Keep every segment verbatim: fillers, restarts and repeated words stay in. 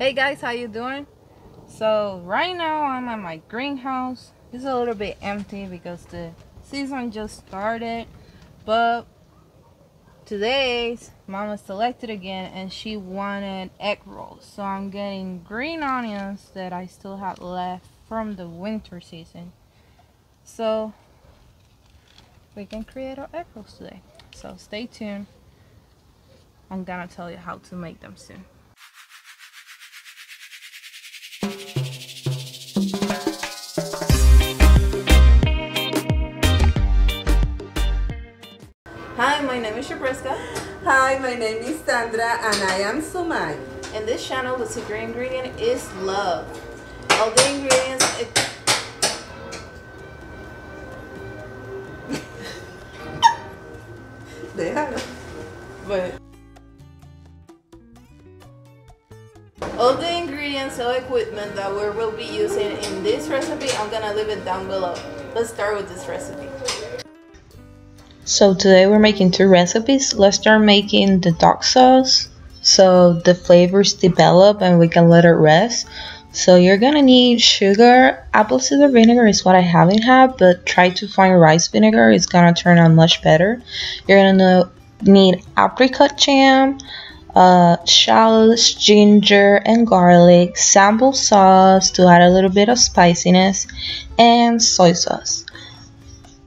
Hey guys, how you doing? So right now I'm at my greenhouse. It's a little bit empty because the season just started, but today's mama selected again and she wanted egg rolls, so I'm getting green onions that I still have left from the winter season, so we can create our egg rolls today. So stay tuned. I'm gonna tell you how to make them soon. Hi, my name is Shabreska. Hi, my name is Sandra, and I am Sumai. In this channel, the secret ingredient is love. All the ingredients. Déjalo. But all the ingredients or equipment that we will be using in this recipe, I'm gonna leave it down below. Let's start with this recipe. So today we're making two recipes. Let's start making the dark sauce so the flavors develop and we can let it rest. So you're gonna need sugar. Apple cider vinegar is what I haven't had, but try to find rice vinegar. It's gonna turn out much better. You're gonna need apricot jam, uh, shallots, ginger and garlic, sambal sauce to add a little bit of spiciness, and soy sauce.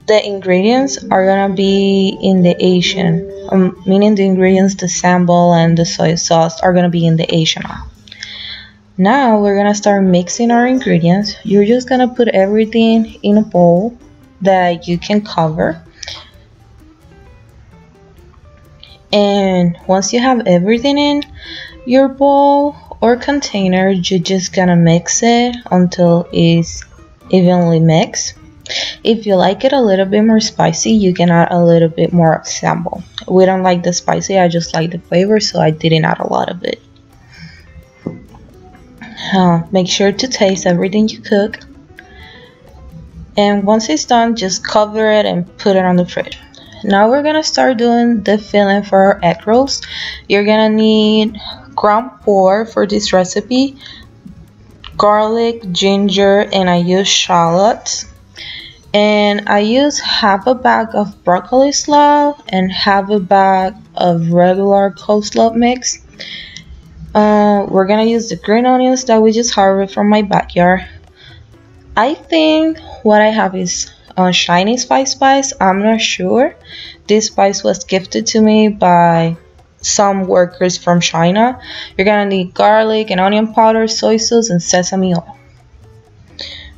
The ingredients are gonna be in the Asian, um, meaning the ingredients, the sambal and the soy sauce, are gonna be in the Asian aisle. Now we're gonna start mixing our ingredients. You're just gonna put everything in a bowl that you can cover. And once you have everything in your bowl or container, you're just gonna mix it until it's evenly mixed. If you like it a little bit more spicy, you can add a little bit more of sambal. We don't like the spicy, I just like the flavor, so I didn't add a lot of it. Uh, make sure to taste everything you cook. And once it's done, just cover it and put it on the fridge. Now we're gonna start doing the filling for our egg rolls. You're gonna need ground pork for this recipe, garlic, ginger, and I use shallots. And I use half a bag of broccoli slaw and half a bag of regular coleslaw mix. Uh, we're gonna use the green onions that we just harvested from my backyard. I think what I have is uh, shiny spice spice. I'm not sure. This spice was gifted to me by some workers from China. You're gonna need garlic and onion powder, soy sauce, and sesame oil.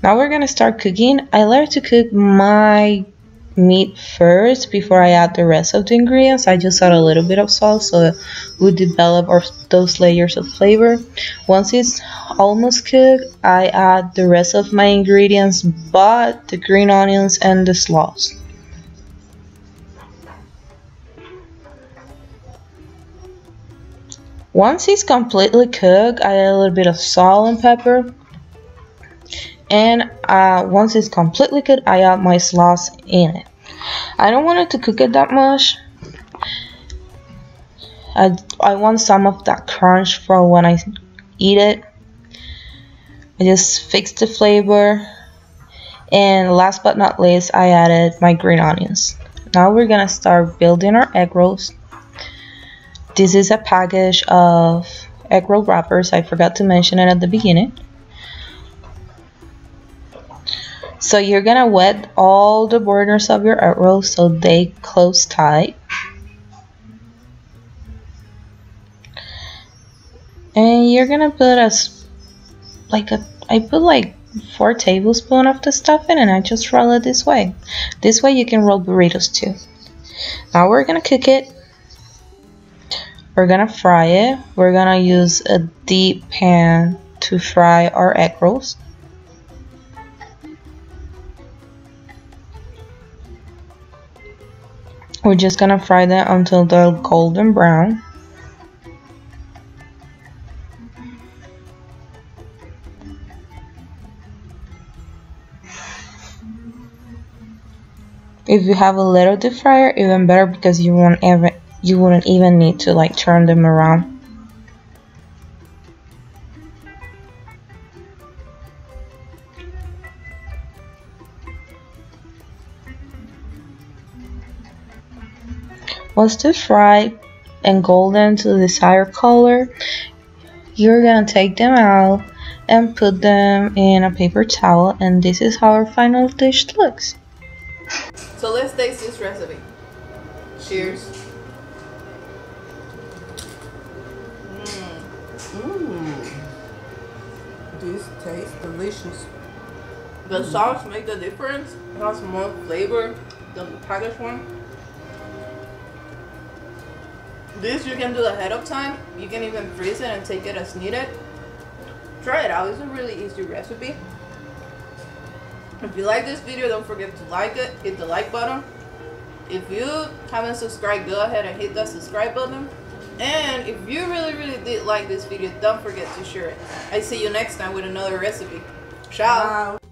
Now we're gonna start cooking. I like to cook my meat first before I add the rest of the ingredients. I just add a little bit of salt so it would develop our, those layers of flavor. Once it's almost cooked, I add the rest of my ingredients, but the green onions and the slaws. Once it's completely cooked, I add a little bit of salt and pepper. And uh, once it's completely cooked, I add my sauce in it. I don't want it to cook it that much. I, I want some of that crunch for when I eat it. I just fixed the flavor. And last but not least, I added my green onions. Now we're gonna start building our egg rolls. This is a package of egg roll wrappers. I forgot to mention it at the beginning. So you're gonna wet all the borders of your egg rolls so they close tight. And you're gonna put a, like a, I put like four tablespoons of the stuffing and I just roll it this way. This way you can roll burritos too. Now we're gonna cook it. We're gonna fry it. We're gonna use a deep pan to fry our egg rolls. We're just gonna fry that until they're golden brown. If you have a little deep fryer, even better, because you won't ever you wouldn't even need to like turn them around. Once they're fried and golden to the desired color, you're gonna take them out and put them in a paper towel, and this is how our final dish looks. So let's taste this recipe. Cheers. Mmm. Mmm. This tastes delicious. The mm. sauce makes the difference. It has more flavor than the packaged one. This you can do ahead of time. You can even freeze it and take it as needed. Try it out. It's a really easy recipe. If you like this video, don't forget to like it. Hit the like button. If you haven't subscribed, go ahead and hit that subscribe button. And if you really, really did like this video, don't forget to share it. I see you next time with another recipe. Ciao. Wow.